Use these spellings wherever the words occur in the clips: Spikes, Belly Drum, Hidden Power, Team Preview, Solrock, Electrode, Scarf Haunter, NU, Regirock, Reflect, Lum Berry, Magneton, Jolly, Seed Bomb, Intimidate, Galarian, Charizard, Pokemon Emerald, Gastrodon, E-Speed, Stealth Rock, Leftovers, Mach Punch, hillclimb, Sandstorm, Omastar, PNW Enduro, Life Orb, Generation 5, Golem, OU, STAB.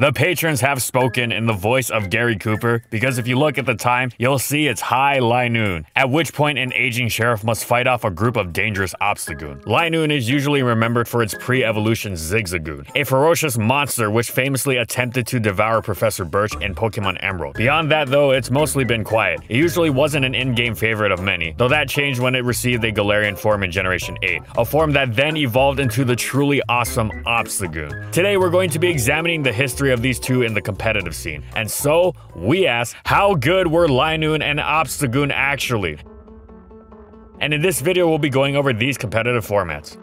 The patrons have spoken in the voice of Gary Cooper, because if you look at the time, you'll see it's High Linoone, at which point an aging sheriff must fight off a group of dangerous Obstagoon. Linoone is usually remembered for its pre-evolution Zigzagoon, a ferocious monster which famously attempted to devour Professor Birch in Pokemon Emerald. Beyond that though, it's mostly been quiet. It usually wasn't an in-game favorite of many, though that changed when it received a Galarian form in Generation 8, a form that then evolved into the truly awesome Obstagoon. Today we're going to be examining the history of these two in the competitive scene, and so we ask, how good were Linoone and Obstagoon actually? And in this video we'll be going over these competitive formats.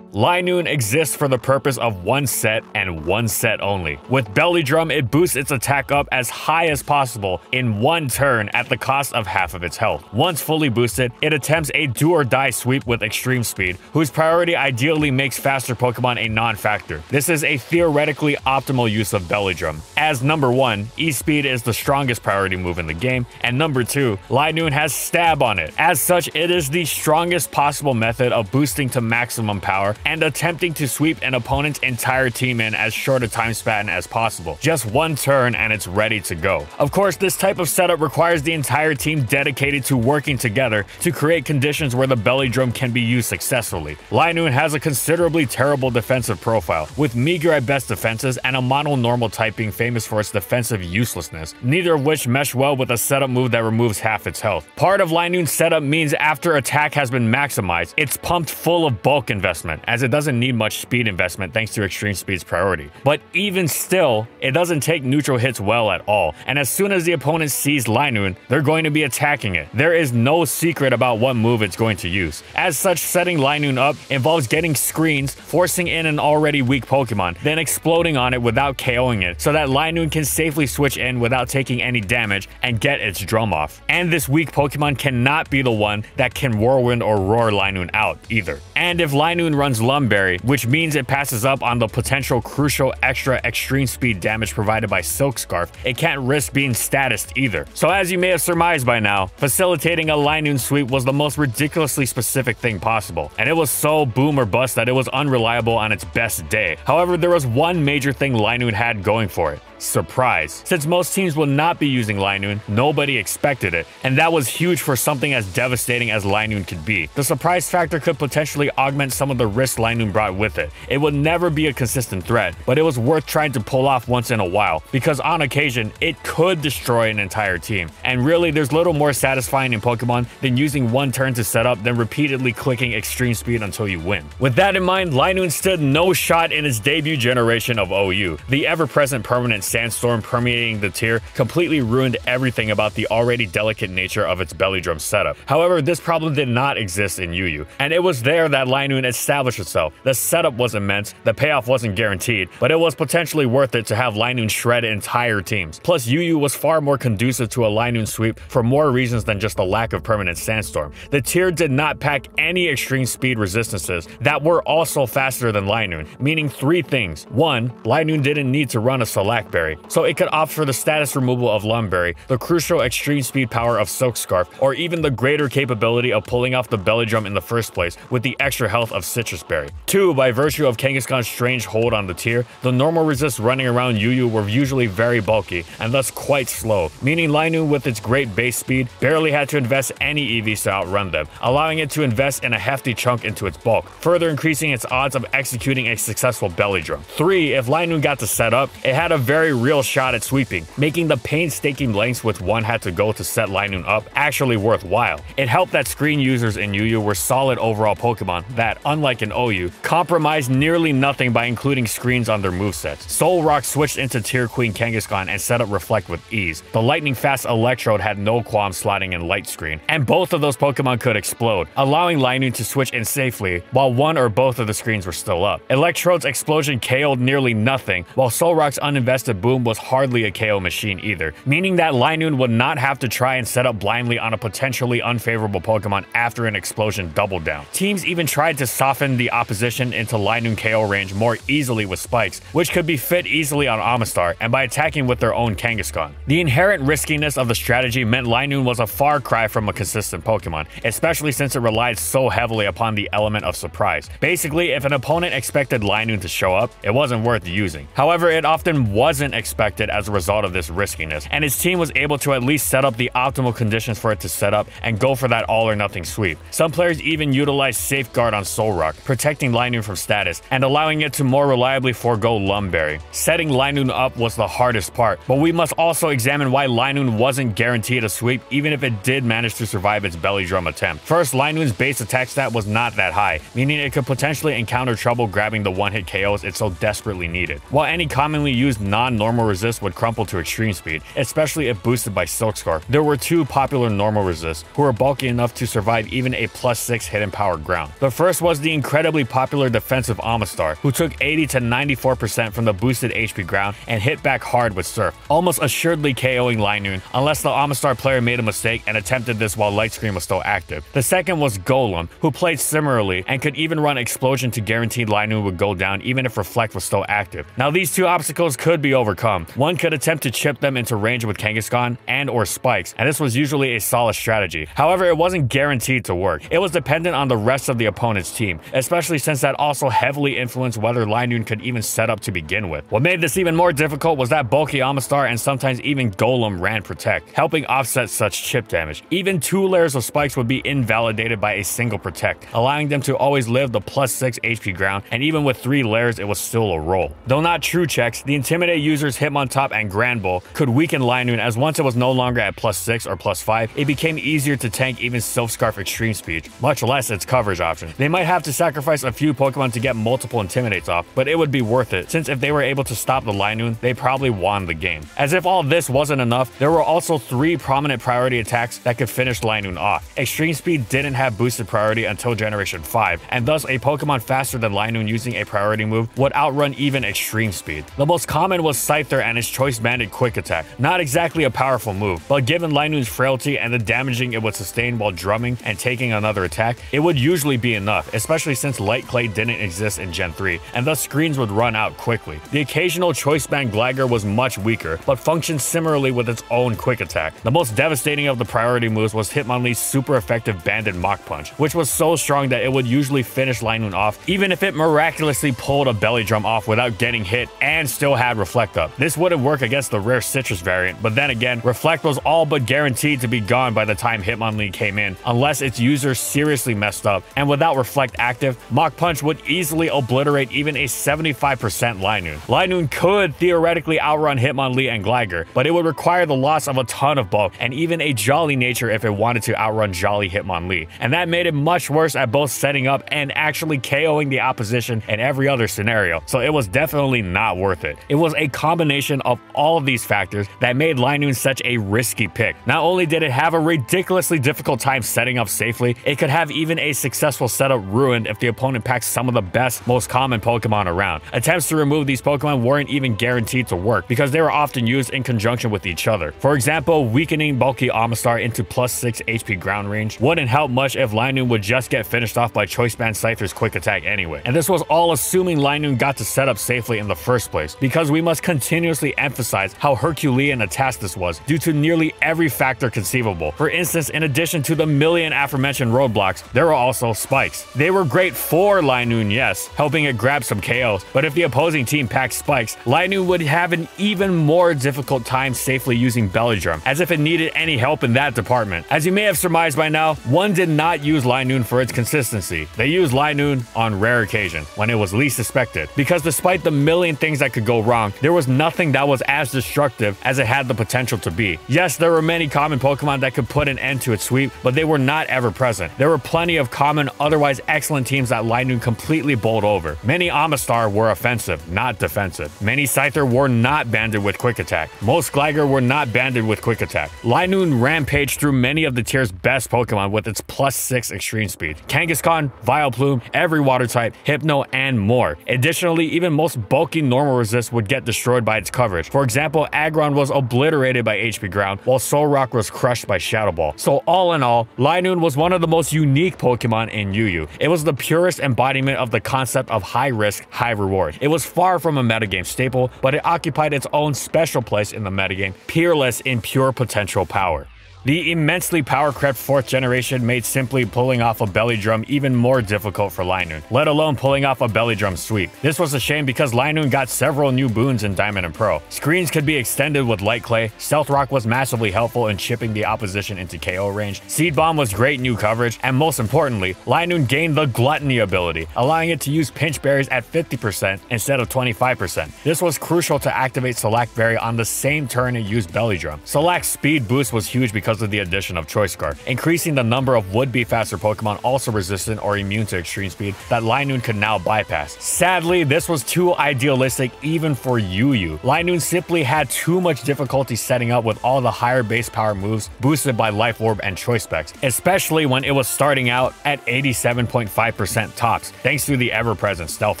Linoone exists for the purpose of one set and one set only. With Belly Drum, it boosts its attack up as high as possible in one turn at the cost of half of its health. Once fully boosted, it attempts a do-or-die sweep with Extreme Speed, whose priority ideally makes faster Pokemon a non-factor. This is a theoretically optimal use of Belly Drum, as number 1, E-Speed is the strongest priority move in the game, and number 2, Linoone has STAB on it. As such, it is the strongest possible method of boosting to maximum power and attempting to sweep an opponent's entire team in as short a time span as possible. Just one turn and it's ready to go. Of course, this type of setup requires the entire team dedicated to working together to create conditions where the Belly Drum can be used successfully. Linoone has a considerably terrible defensive profile, with meager at best defenses and a mono-normal type being famous for its defensive uselessness, neither of which mesh well with a setup move that removes half its health. Part of Linoone's setup means after attack has been maximized, it's pumped full of bulk investment, as it doesn't need much speed investment thanks to Extreme Speed's priority. But even still, it doesn't take neutral hits well at all, and as soon as the opponent sees Linoone, they're going to be attacking it. There is no secret about what move it's going to use. As such, setting Linoone up involves getting screens, forcing in an already weak Pokemon, then exploding on it without KOing it, so that Linoone can safely switch in without taking any damage and get its drum off. And this weak Pokemon cannot be the one that can whirlwind or roar Linoone out either. And if Linoone runs Lum Berry, which means it passes up on the potential crucial extra Extreme Speed damage provided by Silk Scarf, it can't risk being statused either. So as you may have surmised by now, facilitating a Linoone sweep was the most ridiculously specific thing possible, and it was so boom or bust that it was unreliable on its best day. However, there was one major thing Linoone had going for it. Surprise. Since most teams will not be using Linoone, nobody expected it, and that was huge for something as devastating as Linoone could be. The surprise factor could potentially augment some of the risk Linoone brought with it. It would never be a consistent threat, but it was worth trying to pull off once in a while, because on occasion, it could destroy an entire team. And really, there's little more satisfying in Pokemon than using one turn to set up than repeatedly clicking Extreme Speed until you win. With that in mind, Linoone stood no shot in its debut generation of OU. The ever-present permanent Sandstorm permeating the tier completely ruined everything about the already delicate nature of its Belly Drum setup. However, this problem did not exist in UU, and it was there that Linoone established itself. The setup was immense, the payoff wasn't guaranteed, but it was potentially worth it to have Linoone shred entire teams. Plus, UU was far more conducive to a Linoone sweep for more reasons than just the lack of permanent Sandstorm. The tier did not pack any Extreme Speed resistances that were also faster than Linoone, meaning three things. One, Linoone didn't need to run a Salac Berry, so it could opt for the status removal of Lum Berry, the crucial Extreme Speed power of Silk Scarf, or even the greater capability of pulling off the Belly Drum in the first place with the extra health of Citrus Berry. 2. By virtue of Kangaskhan's strange hold on the tier, the normal resists running around UU were usually very bulky and thus quite slow, meaning Linoone with its great base speed barely had to invest any EVs to outrun them, allowing it to invest in a hefty chunk into its bulk, further increasing its odds of executing a successful Belly Drum. 3. If Linoone got to set up, it had a very real shot at sweeping, making the painstaking lengths which one had to go to set Linoone up actually worthwhile. It helped that screen users in UU were solid overall Pokemon that, unlike in OU, compromised nearly nothing by including screens on their movesets. Solrock switched into Tier Queen Kangaskhan and set up Reflect with ease. The lightning-fast Electrode had no qualm slotting in Light Screen, and both of those Pokemon could explode, allowing Linoone to switch in safely while one or both of the screens were still up. Electrode's Explosion KO'd nearly nothing, while Solrock's uninvested Boom was hardly a KO machine either, meaning that Linoone would not have to try and set up blindly on a potentially unfavorable Pokemon after an Explosion double down. Teams even tried to soften the opposition into Linoone KO range more easily with Spikes, which could be fit easily on Omastar and by attacking with their own Kangaskhan. The inherent riskiness of the strategy meant Linoone was a far cry from a consistent Pokemon, especially since it relied so heavily upon the element of surprise. Basically, if an opponent expected Linoone to show up, it wasn't worth using. However, it often wasn't expected as a result of this riskiness, and his team was able to at least set up the optimal conditions for it to set up and go for that all-or-nothing sweep. Some players even utilized Safeguard on Solrock, protecting Linoone from status and allowing it to more reliably forego Lum Berry. Setting Linoone up was the hardest part, but we must also examine why Linoone wasn't guaranteed a sweep even if it did manage to survive its Belly Drum attempt. First, Linoone's base attack stat was not that high, meaning it could potentially encounter trouble grabbing the one-hit KOs it so desperately needed, while any commonly used non-normal resist would crumple to extreme speed, especially if boosted by Silk Scarf. There were two popular normal resists who were bulky enough to survive even a +6 Hidden Power ground. The first was the incredibly popular defensive Amistar, who took 80 to 94% from the boosted HP ground and hit back hard with Surf, almost assuredly KOing Linoone unless the Amistar player made a mistake and attempted this while Light Screen was still active. The second was Golem, who played similarly and could even run Explosion to guarantee Linoone would go down even if Reflect was still active. Now these two obstacles could be overcome. One could attempt to chip them into range with Kangaskhan and/or Spikes, and this was usually a solid strategy. However, it wasn't guaranteed to work. It was dependent on the rest of the opponent's team, especially since that also heavily influenced whether Linoone could even set up to begin with. What made this even more difficult was that bulky Amistar and sometimes even Golem ran Protect, helping offset such chip damage. Even two layers of Spikes would be invalidated by a single Protect, allowing them to always live the +6 HP ground, and even with three layers it was still a roll. Though not true checks, the Intimidate users Hitmontop and Granbull could weaken Linoone, as once it was no longer at +6 or +5, it became easier to tank even Silk Scarf Extreme Speed, much less its coverage option. They might have to sacrifice a few Pokemon to get multiple Intimidates off, but it would be worth it, since if they were able to stop the Linoone, they probably won the game. As if all this wasn't enough, there were also three prominent priority attacks that could finish Linoone off. Extreme Speed didn't have boosted priority until Generation 5, and thus a Pokemon faster than Linoone using a priority move would outrun even Extreme Speed. The most common was Scyther and its Choice Banded Quick Attack. Not exactly a powerful move, but given Linoone's frailty and the damaging it would sustain while drumming and taking another attack, it would usually be enough, especially since Light Clay didn't exist in Gen 3, and thus screens would run out quickly. The occasional Choice Band Gligar was much weaker, but functioned similarly with its own Quick Attack. The most devastating of the priority moves was Hitmonlee's super effective Banded Mach Punch, which was so strong that it would usually finish Linoone off, even if it miraculously pulled a Belly Drum off without getting hit and still had Reflect up. This wouldn't work against the rare Citrus variant, but then again, Reflect was all but guaranteed to be gone by the time Hitmonlee came in, unless its user seriously messed up, and without Reflect active, Mach Punch would easily obliterate even a 75% Linoone. Linoone could theoretically outrun Hitmonlee and Gligar, but it would require the loss of a ton of bulk and even a Jolly nature if it wanted to outrun Jolly Hitmonlee, and that made it much worse at both setting up and actually KOing the opposition in every other scenario, so it was definitely not worth it. It was a combination of all of these factors that made Linoone such a risky pick. Not only did it have a ridiculously difficult time setting up safely, it could have even a successful setup ruined if the opponent packs some of the best, most common Pokemon around. Attempts to remove these Pokemon weren't even guaranteed to work because they were often used in conjunction with each other. For example, weakening bulky Amistar into +6 HP ground range wouldn't help much if Linoone would just get finished off by Choice Band Scyther's Quick Attack anyway. And this was all assuming Linoone got to set up safely in the first place, because we must continuously emphasize how Herculean a task this was due to nearly every factor conceivable. For instance, in addition to the million aforementioned roadblocks, there were also Spikes. They were great for Linoone, yes, helping it grab some KOs, but if the opposing team packed Spikes, Linoone would have an even more difficult time safely using Belly Drum, as if it needed any help in that department. As you may have surmised by now, one did not use Linoone for its consistency. They used Linoone on rare occasion, when it was least suspected, because despite the million things that could go wrong, there was nothing that was as destructive as it had the potential to be. Yes, there were many common Pokemon that could put an end to its sweep, but they were not ever present. There were plenty of common, otherwise excellent teams that Linoone completely bowled over. Many Amistar were offensive, not defensive. Many Scyther were not banded with Quick Attack. Most Gligar were not banded with Quick Attack. Linoone rampaged through many of the tier's best Pokemon with its +6 Extreme Speed. Kangaskhan, Vileplume, every Water type, Hypno, and more. Additionally, even most bulky normal resists would get destroyed by its coverage. For example, Aggron was obliterated by HP ground, while Solrock was crushed by Shadow Ball. So all in all, Linoone was one of the most unique Pokemon in UU. It was the pure purest embodiment of the concept of high risk, high reward. It was far from a metagame staple, but it occupied its own special place in the metagame, peerless in pure potential power. The immensely power-crept 4th generation made simply pulling off a Belly Drum even more difficult for Linoone, let alone pulling off a Belly Drum sweep. This was a shame because Linoone got several new boons in Diamond and Pearl. Screens could be extended with Light Clay, Stealth Rock was massively helpful in chipping the opposition into KO range, Seed Bomb was great new coverage, and most importantly, Linoone gained the Gluttony ability, allowing it to use Pinch Berries at 50% instead of 25%. This was crucial to activate Salac Berry on the same turn and use Belly Drum. Salac's speed boost was huge because of the addition of Choice Scarf, increasing the number of would-be faster Pokemon also resistant or immune to extreme speed that Linoone could now bypass. Sadly, this was too idealistic even for UU. Linoone simply had too much difficulty setting up with all the higher base power moves boosted by Life Orb and Choice Specs, especially when it was starting out at 87.5% tops thanks to the ever-present Stealth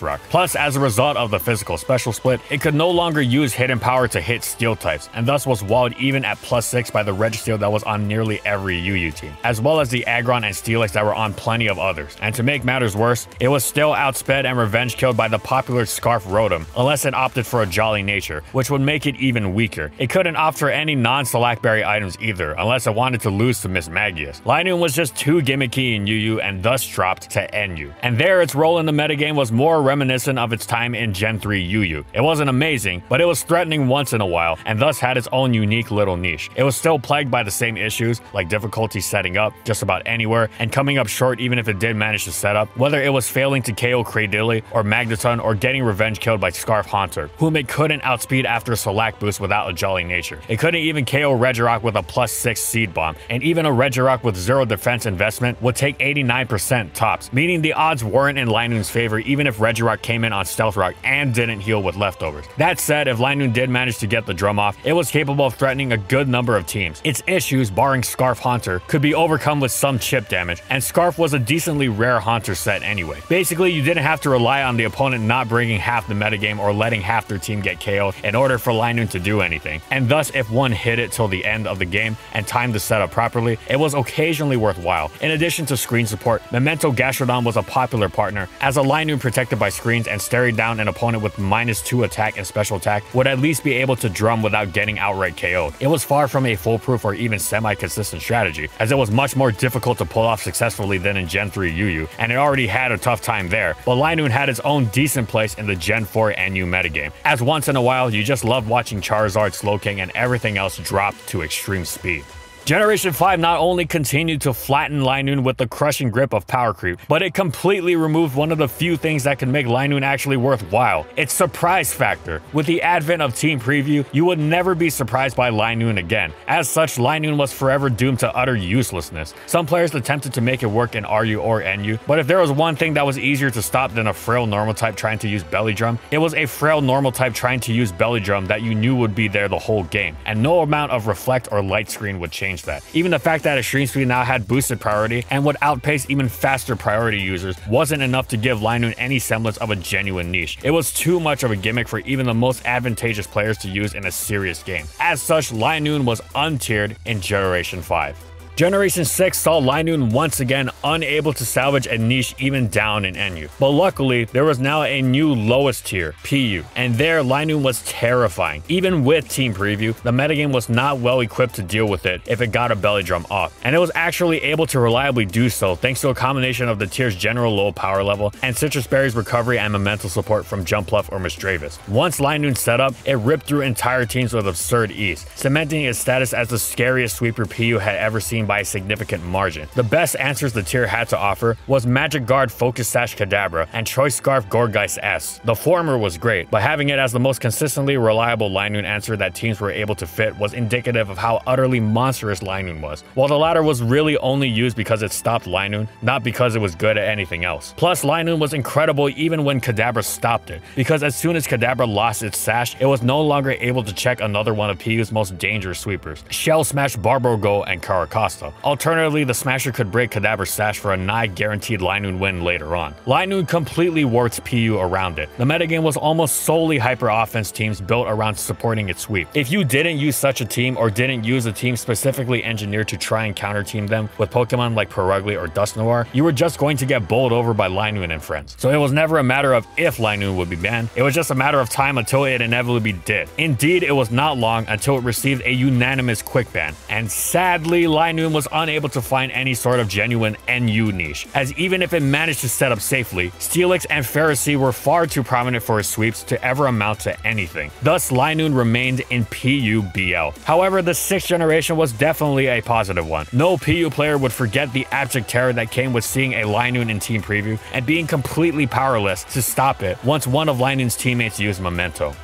Rock. Plus, as a result of the physical special split, it could no longer use Hidden Power to hit Steel types, and thus was walled even at +6 by the Registeel that was on nearly every UU team, as well as the Aggron and Steelix that were on plenty of others. And to make matters worse, it was still outsped and revenge killed by the popular Scarf Rotom, unless it opted for a Jolly nature, which would make it even weaker. It couldn't opt for any non-Salac Berry items either, unless it wanted to lose to Miss Magius. Linoone was just too gimmicky in UU and thus dropped to NU. And there, its role in the metagame was more reminiscent of its time in Gen 3 UU. It wasn't amazing, but it was threatening once in a while, and thus had its own unique little niche. It was still plagued by the same issues like difficulty setting up just about anywhere and coming up short even if it did manage to set up, whether it was failing to KO Cradilly or Magneton or getting revenge killed by Scarf Haunter, whom it couldn't outspeed after a Salac boost without a Jolly nature. It couldn't even KO Regirock with a +6 Seed Bomb, and even a Regirock with 0 defense investment would take 89% tops, meaning the odds weren't in Linoone's favor even if Regirock came in on Stealth Rock and didn't heal with leftovers. That said, if Linoone did manage to get the drum off, it was capable of threatening a good number of teams. Its issue, barring Scarf Haunter, could be overcome with some chip damage, and Scarf was a decently rare Haunter set anyway. Basically, you didn't have to rely on the opponent not bringing half the metagame or letting half their team get KO'd in order for Linoone to do anything, and thus if one hid it till the end of the game and timed the setup properly, it was occasionally worthwhile. In addition to screen support, Memento Gastrodon was a popular partner, as a Linoone protected by screens and staring down an opponent with -2 attack and special attack would at least be able to drum without getting outright KO'd. It was far from a foolproof or even semi-consistent strategy, as it was much more difficult to pull off successfully than in Gen 3 UU, and it already had a tough time there, but Linoone had its own decent place in the Gen 4 NU metagame, as once in a while you just loved watching Charizard, Slowking, and everything else drop to extreme speed. Generation 5 not only continued to flatten Linoone with the crushing grip of power creep, but it completely removed one of the few things that could make Linoone actually worthwhile: its surprise factor. With the advent of Team Preview, you would never be surprised by Linoone again. As such, Linoone was forever doomed to utter uselessness. Some players attempted to make it work in RU or NU, but if there was one thing that was easier to stop than a frail normal type trying to use Belly Drum, it was a frail normal type trying to use Belly Drum that you knew would be there the whole game, and no amount of Reflect or Light Screen would change that. Even the fact that extreme speed now had boosted priority and would outpace even faster priority users wasn't enough to give Linoone any semblance of a genuine niche. It was too much of a gimmick for even the most advantageous players to use in a serious game. As such, Linoone was untiered in Generation 5. Generation 6 saw Linoone once again unable to salvage a niche even down in NU. But luckily, there was now a new lowest tier, PU, and there Linoone was terrifying. Even with Team Preview, the metagame was not well equipped to deal with it if it got a Belly Drum off, and it was actually able to reliably do so thanks to a combination of the tier's general low power level and Citrus Berry's recovery and momental support from Jumpluff or Misdreavus. Once Linoone set up, it ripped through entire teams with absurd ease, cementing its status as the scariest sweeper PU had ever seen by a significant margin. The best answers the tier had to offer was Magic Guard Focus Sash Kadabra and Choice Scarf Gorgeist S. The former was great, but having it as the most consistently reliable Linoone answer that teams were able to fit was indicative of how utterly monstrous Linoone was, while the latter was really only used because it stopped Linoone, not because it was good at anything else. Plus, Linoone was incredible even when Kadabra stopped it, because as soon as Kadabra lost its sash, it was no longer able to check another one of PU's most dangerous sweepers, Shell Smash Barbarogo and Caracas. Rasta. Alternatively, the Smasher could break Kadabra's Sash for a nigh-guaranteed Linoone win later on. Linoone completely warped PU around it. The metagame was almost solely hyper-offense teams built around supporting its sweep. If you didn't use such a team or didn't use a team specifically engineered to try and counter-team them with Pokemon like Perugly or Dusknoir, you were just going to get bowled over by Linoone and friends. So it was never a matter of if Linoone would be banned, it was just a matter of time until it inevitably did. Indeed, it was not long until it received a unanimous quick ban, and sadly, Linoone was unable to find any sort of genuine NU niche, as even if it managed to set up safely, Steelix and Pharisee were far too prominent for its sweeps to ever amount to anything. Thus, Linoone remained in PUBL. However, the 6th generation was definitely a positive one. No PU player would forget the abject terror that came with seeing a Linoone in Team Preview and being completely powerless to stop it once one of Linoone's teammates used Memento.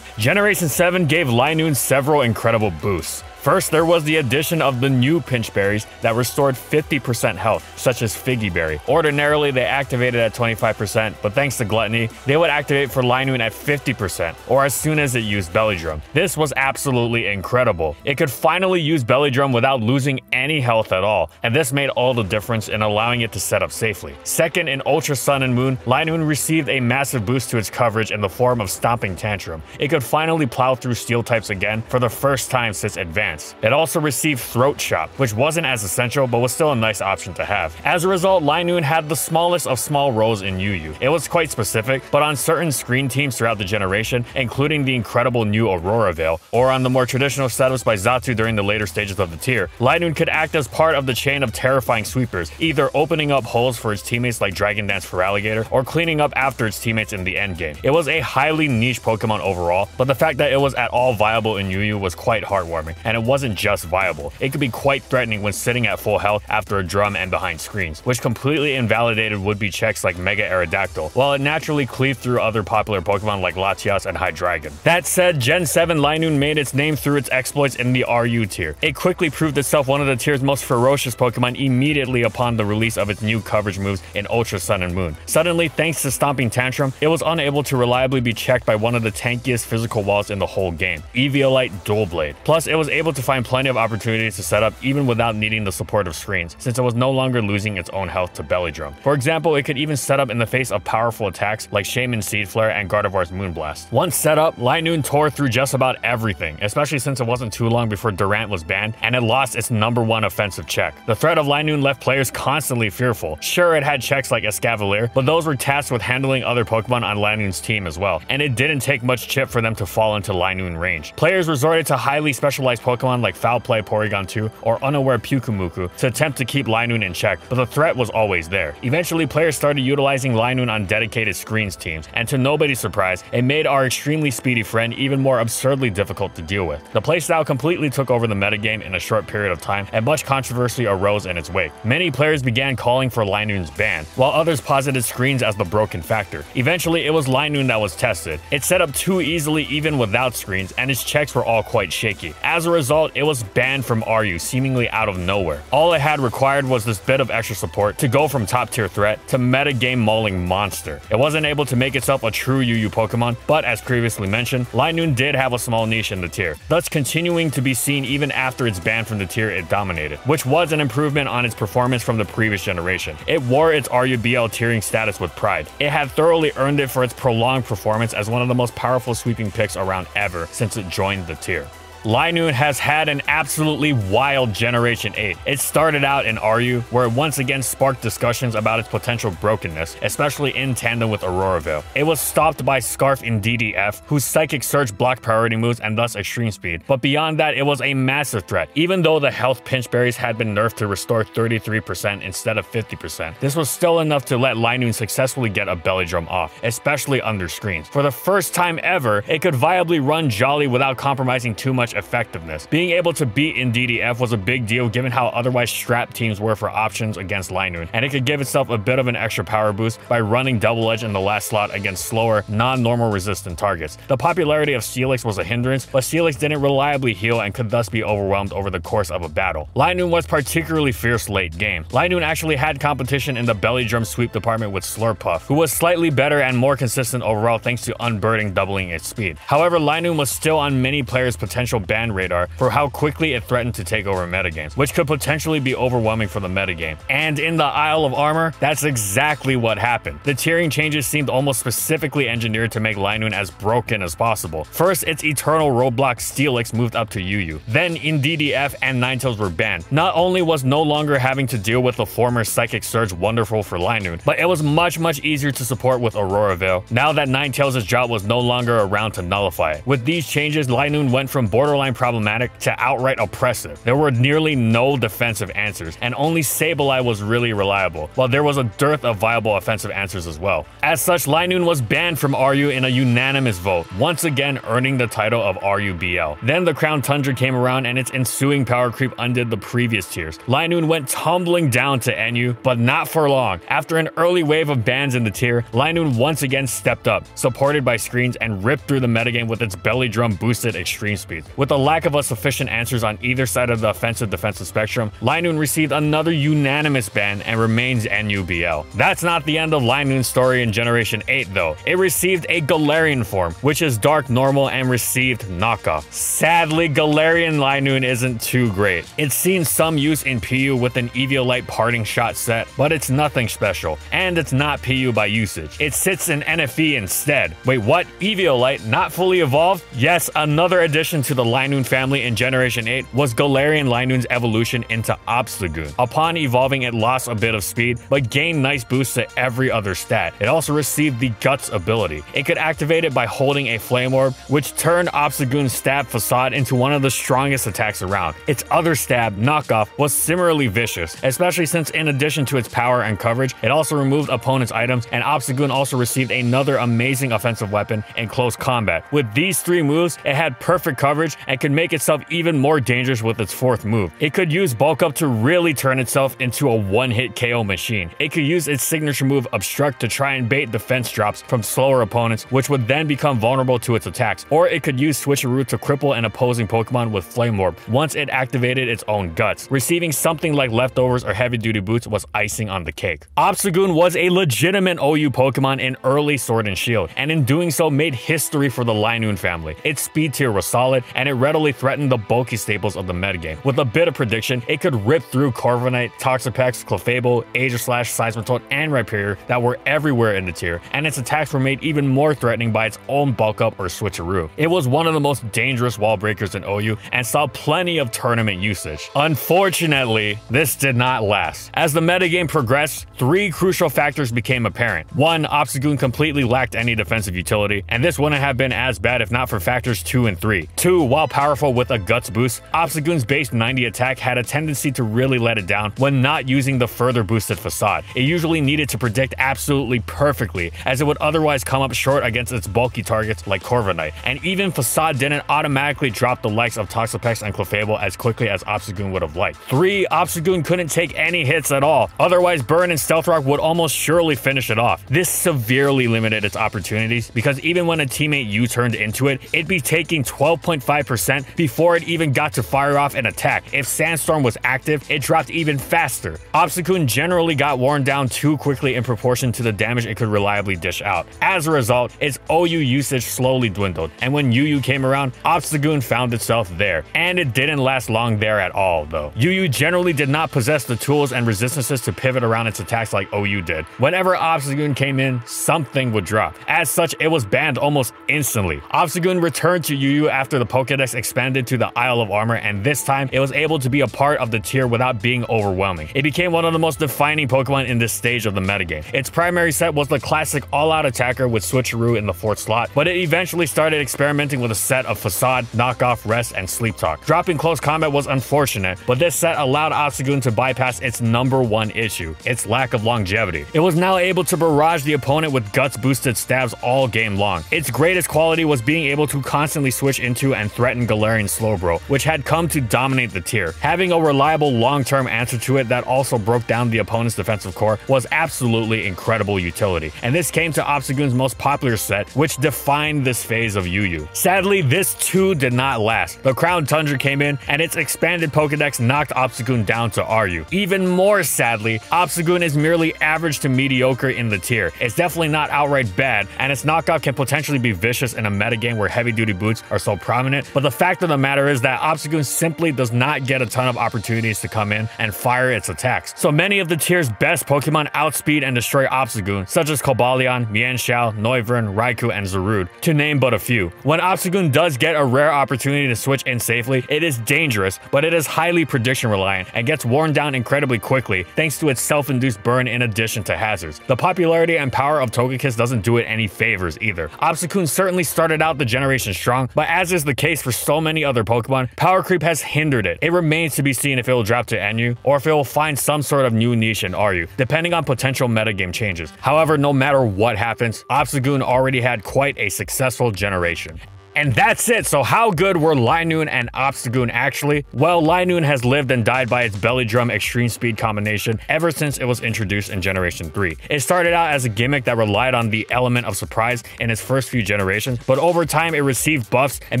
Generation 7 gave Linoone several incredible boosts. First, there was the addition of the new Pinch Berries that restored 50% health, such as Figgy Berry. Ordinarily, they activated at 25%, but thanks to Gluttony, they would activate for Linoone at 50%, or as soon as it used Belly Drum. This was absolutely incredible. It could finally use Belly Drum without losing any health at all, and this made all the difference in allowing it to set up safely. Second, in Ultra Sun and Moon, Linoone received a massive boost to its coverage in the form of Stomping Tantrum. It could finally plow through Steel types again for the first time since Advance. It also received Throat Chop, which wasn't as essential but was still a nice option to have. As a result, Linoone had the smallest of small roles in UU. It was quite specific, but on certain screen teams throughout the generation, including the incredible new Aurora Veil, or on the more traditional setups by Zatu during the later stages of the tier, Linoone could act as part of the chain of terrifying sweepers, either opening up holes for its teammates like Dragon Dance for Alligator, or cleaning up after its teammates in the endgame. It was a highly niche Pokemon overall, but the fact that it was at all viable in UU was quite heartwarming, and it wasn't just viable. It could be quite threatening when sitting at full health after a drum and behind screens, which completely invalidated would-be checks like Mega Aerodactyl, while it naturally cleaved through other popular Pokemon like Latias and Hydreigon. That said, Gen 7 Linoone made its name through its exploits in the RU tier. It quickly proved itself one of the tier's most ferocious Pokemon immediately upon the release of its new coverage moves in Ultra Sun and Moon. Suddenly, thanks to Stomping Tantrum, it was unable to reliably be checked by one of the tankiest physical walls in the whole game, Eviolite Dual Blade. Plus, it was able to find plenty of opportunities to set up even without needing the support of screens, since it was no longer losing its own health to Belly Drum. For example, it could even set up in the face of powerful attacks like Shaman Seed Flare and Gardevoir's Moonblast. Once set up, Linoone tore through just about everything, especially since it wasn't too long before Durant was banned and it lost its #1 offensive check. The threat of Linoone left players constantly fearful. Sure, it had checks like Escavalier, but those were tasked with handling other Pokemon on Linoone's team as well, and it didn't take much chip for them to fall into Linoone range. Players resorted to highly specialized Pokemon like Foul Play Porygon 2 or Unaware Pyukumuku to attempt to keep Linoone in check, but the threat was always there. Eventually, players started utilizing Linoone on dedicated screens teams, and to nobody's surprise, it made our extremely speedy friend even more absurdly difficult to deal with. The playstyle completely took over the metagame in a short period of time, and much controversy arose in its wake. Many players began calling for Linoone's ban, while others posited screens as the broken factor. Eventually, it was Linoone that was tested. It set up too easily even without screens, and its checks were all quite shaky. As a result, it was banned from RU, seemingly out of nowhere. All it had required was this bit of extra support to go from top tier threat to metagame mauling monster. It wasn't able to make itself a true UU Pokemon, but as previously mentioned, Linoone did have a small niche in the tier, thus continuing to be seen even after its ban from the tier it dominated, which was an improvement on its performance from the previous generation. It wore its RUBL tiering status with pride. It had thoroughly earned it for its prolonged performance as one of the most powerful sweeping picks around ever since it joined the tier. Linoone has had an absolutely wild Generation 8. It started out in RU, where it once again sparked discussions about its potential brokenness, especially in tandem with Aurora Veil. It was stopped by Scarf in DDF, whose Psychic Surge blocked priority moves and thus extreme speed. But beyond that, it was a massive threat, even though the health Pinch Berries had been nerfed to restore 33% instead of 50%. This was still enough to let Linoone successfully get a Belly Drum off, especially under screens. For the first time ever, it could viably run Jolly without compromising too much effectiveness. Being able to beat in DDF was a big deal given how otherwise strapped teams were for options against Linoone, and it could give itself a bit of an extra power boost by running Double Edge in the last slot against slower, non-normal resistant targets. The popularity of Steelix was a hindrance, but Steelix didn't reliably heal and could thus be overwhelmed over the course of a battle. Linoone was particularly fierce late game. Linoone actually had competition in the Belly Drum sweep department with Slurpuff, who was slightly better and more consistent overall thanks to unburdening doubling its speed. However, Linoone was still on many players' potential on ban radar for how quickly it threatened to take over metagames, which could potentially be overwhelming for the metagame. And in the Isle of Armor, that's exactly what happened. The tiering changes seemed almost specifically engineered to make Linoone as broken as possible. First, its eternal roadblock Steelix moved up to UU. Then, DDF and Ninetales were banned. Not only was no longer having to deal with the former Psychic Surge wonderful for Linoone, but it was much easier to support with Aurora Veil, now that Ninetales' job was no longer around to nullify it. With these changes, Linoone went from borderline problematic to outright oppressive. There were nearly no defensive answers, and only Sableye was really reliable, while there was a dearth of viable offensive answers as well. As such, Linoone was banned from RU in a unanimous vote, once again earning the title of RUBL. Then the Crown Tundra came around, and its ensuing power creep undid the previous tiers. Linoone went tumbling down to NU, but not for long. After an early wave of bans in the tier, Linoone once again stepped up, supported by screens, and ripped through the metagame with its belly drum boosted extreme speed. With the lack of sufficient answers on either side of the offensive-defensive spectrum, Linoone received another unanimous ban and remains NUBL. That's not the end of Linoone's story in Generation 8, though. It received a Galarian form, which is Dark Normal, and received knockoff. Sadly, Galarian Linoone isn't too great. It's seen some use in PU with an Eviolite parting shot set, but it's nothing special, and it's not PU by usage. It sits in NFE instead. Wait, what? Eviolite? Not fully evolved? Yes, another addition to the Linoone family in Generation 8 was Galarian Linoone's evolution into Obstagoon. Upon evolving, it lost a bit of speed, but gained nice boosts to every other stat. It also received the Guts ability. It could activate it by holding a Flame Orb, which turned Obstagoon's STAB facade into one of the strongest attacks around. Its other STAB, knockoff, was similarly vicious, especially since in addition to its power and coverage, it also removed opponents' items, and Obstagoon also received another amazing offensive weapon in close combat. With these three moves, it had perfect coverage and could make itself even more dangerous with its fourth move. It could use Bulk Up to really turn itself into a one-hit KO machine. It could use its signature move Obstruct to try and bait defense drops from slower opponents, which would then become vulnerable to its attacks, or it could use Switcheroo to cripple an opposing Pokemon with Flame Orb once it activated its own Guts. Receiving something like Leftovers or Heavy Duty Boots was icing on the cake. Obstagoon was a legitimate OU Pokemon in early Sword and Shield, and in doing so made history for the Linoone family. Its speed tier was solid, and it readily threatened the bulky staples of the metagame. With a bit of prediction, it could rip through Corviknight, Toxapex, Clefable, Aegislash, Seismitoad, and Rhyperior that were everywhere in the tier, and its attacks were made even more threatening by its own Bulk Up or Switcheroo. It was one of the most dangerous wall breakers in OU, and saw plenty of tournament usage. Unfortunately, this did not last. As the metagame progressed, three crucial factors became apparent. One, Obstagoon completely lacked any defensive utility, and this wouldn't have been as bad if not for factors 2 and 3. Two, while powerful with a Guts boost, Obstagoon's base 90 attack had a tendency to really let it down when not using the further boosted facade. It usually needed to predict absolutely perfectly, as it would otherwise come up short against its bulky targets like Corviknight, and even facade didn't automatically drop the likes of Toxapex and Clefable as quickly as Obstagoon would have liked. Three, Obstagoon couldn't take any hits at all, otherwise Burn and Stealth Rock would almost surely finish it off. This severely limited its opportunities, because even when a teammate U-turned into it, it'd be taking 12.5% before it even got to fire off an attack. If Sandstorm was active, it dropped even faster. Obstagoon generally got worn down too quickly in proportion to the damage it could reliably dish out. As a result, its OU usage slowly dwindled, and when UU came around, Obstagoon found itself there, and it didn't last long there at all, though. UU generally did not possess the tools and resistances to pivot around its attacks like OU did. Whenever Obstagoon came in, something would drop. As such, it was banned almost instantly. Obstagoon returned to UU after the Pokédex expanded to the Isle of Armor, and this time, it was able to be a part of the tier without being overwhelming. It became one of the most defining Pokémon in this stage of the metagame. Its primary set was the classic all-out attacker with Switcheroo in the fourth slot, but it eventually started experimenting with a set of Facade, Knockoff, Rest, and Sleep Talk. Dropping close combat was unfortunate, but this set allowed Obstagoon to bypass its #1 issue, its lack of longevity. It was now able to barrage the opponent with Guts boosted stabs all game long. Its greatest quality was being able to constantly switch into and threaten Galarian Slowbro, which had come to dominate the tier. Having a reliable long-term answer to it that also broke down the opponent's defensive core was absolutely incredible utility, and this came to Obstagoon's most popular set, which defined this phase of UU. Sadly, this too did not last. The Crown Tundra came in, and its expanded Pokedex knocked Obstagoon down to RU. Even more sadly, Obstagoon is merely average to mediocre in the tier. It's definitely not outright bad, and its knockoff can potentially be vicious in a metagame where heavy-duty boots are so prominent, But the fact of the matter is that Obstagoon simply does not get a ton of opportunities to come in and fire its attacks. So many of the tier's best Pokemon outspeed and destroy Obstagoon, such as Cobalion, Mian Shao, Noivern, Raikou, and Zarude, to name but a few. When Obstagoon does get a rare opportunity to switch in safely, it is dangerous, but it is highly prediction reliant and gets worn down incredibly quickly thanks to its self-induced burn in addition to hazards. The popularity and power of Togekiss doesn't do it any favors either. Obstagoon certainly started out the generation strong, but as is the case for so many other Pokemon, power creep has hindered it. It remains to be seen if it will drop to NU or if it will find some sort of new niche in RU, depending on potential metagame changes. However, no matter what happens, Obstagoon already had quite a successful generation. And that's it. So how good were Linoone and Obstagoon actually? Well, Linoone has lived and died by its Belly Drum extreme speed combination ever since it was introduced in Generation 3. It started out as a gimmick that relied on the element of surprise in its first few generations, but over time it received buffs and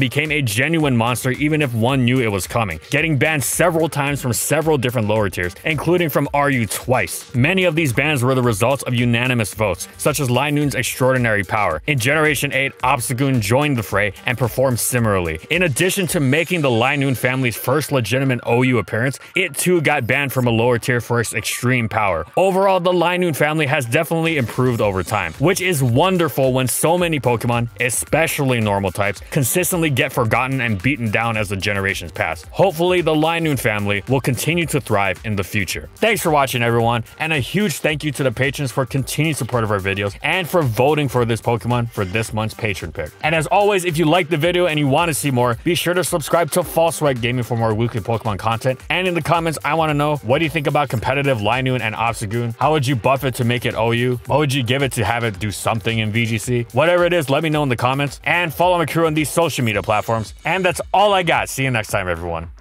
became a genuine monster even if one knew it was coming, getting banned several times from several different lower tiers, including from RU twice. Many of these bans were the results of unanimous votes, such as Linoone's extraordinary power. In Generation 8, Obstagoon joined the fray and perform similarly. In addition to making the Linoone family's first legitimate OU appearance, it too got banned from a lower tier for its extreme power. Overall, the Linoone family has definitely improved over time, which is wonderful when so many Pokemon, especially normal types, consistently get forgotten and beaten down as the generations pass. Hopefully, the Linoone family will continue to thrive in the future. Thanks for watching, everyone, and a huge thank you to the patrons for continued support of our videos and for voting for this Pokemon for this month's patron pick. And as always, if you like the video and you want to see more, be sure to subscribe to Falsewag Gaming for more weekly Pokemon content. And in the comments, I want to know, what do you think about competitive Linoone and Obstagoon? How would you buff it to make it OU? What would you give it to have it do something in VGC? Whatever it is, let me know in the comments. And follow my crew on these social media platforms. And that's all I got. See you next time, everyone.